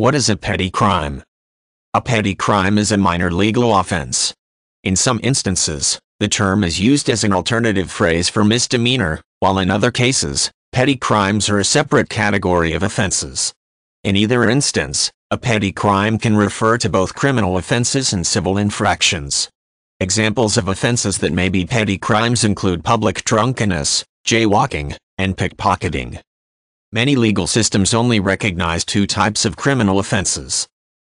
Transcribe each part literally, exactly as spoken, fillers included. What is a petty crime? A petty crime is a minor legal offense. In some instances, the term is used as an alternative phrase for misdemeanor, while in other cases, petty crimes are a separate category of offenses. In either instance, a petty crime can refer to both criminal offenses and civil infractions. Examples of offenses that may be petty crimes include public drunkenness, jaywalking, and pickpocketing. Many legal systems only recognize two types of criminal offenses.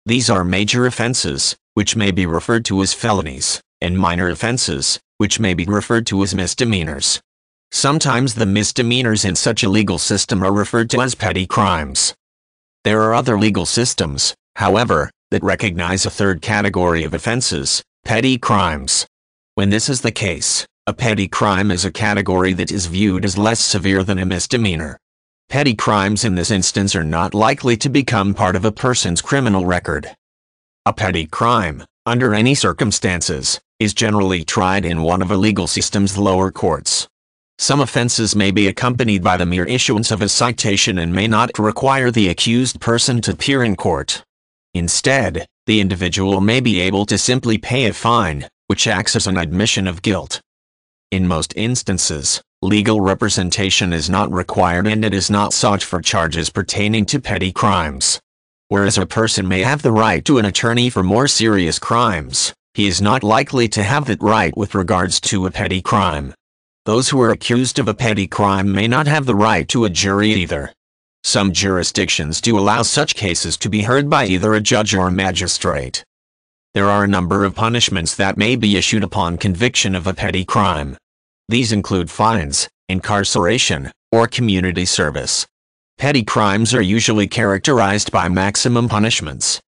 These are major offenses, which may be referred to as felonies, and minor offenses, which may be referred to as misdemeanors. Sometimes the misdemeanors in such a legal system are referred to as petty crimes. There are other legal systems, however, that recognize a third category of offenses, petty crimes. When this is the case, a petty crime is a category that is viewed as less severe than a misdemeanor. Petty crimes in this instance are not likely to become part of a person's criminal record. A petty crime, under any circumstances, is generally tried in one of a legal system's lower courts. Some offenses may be accompanied by the mere issuance of a citation and may not require the accused person to appear in court. Instead, the individual may be able to simply pay a fine, which acts as an admission of guilt. In most instances, legal representation is not required and it is not sought for charges pertaining to petty crimes. Whereas a person may have the right to an attorney for more serious crimes, he is not likely to have that right with regards to a petty crime. Those who are accused of a petty crime may not have the right to a jury either. Some jurisdictions do allow such cases to be heard by either a judge or a magistrate. There are a number of punishments that may be issued upon conviction of a petty crime. These include fines, incarceration, or community service. Petty crimes are usually characterized by maximum punishments.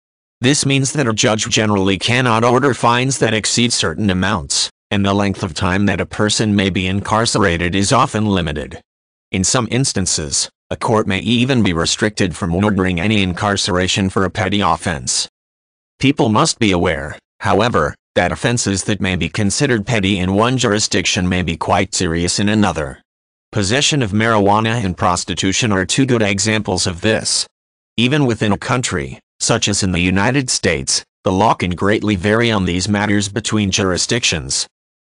This means that a judge generally cannot order fines that exceed certain amounts, and the length of time that a person may be incarcerated is often limited. In some instances, a court may even be restricted from ordering any incarceration for a petty offense. People must be aware, however, that offenses that may be considered petty in one jurisdiction may be quite serious in another. Possession of marijuana and prostitution are two good examples of this. Even within a country, such as in the United States, the law can greatly vary on these matters between jurisdictions,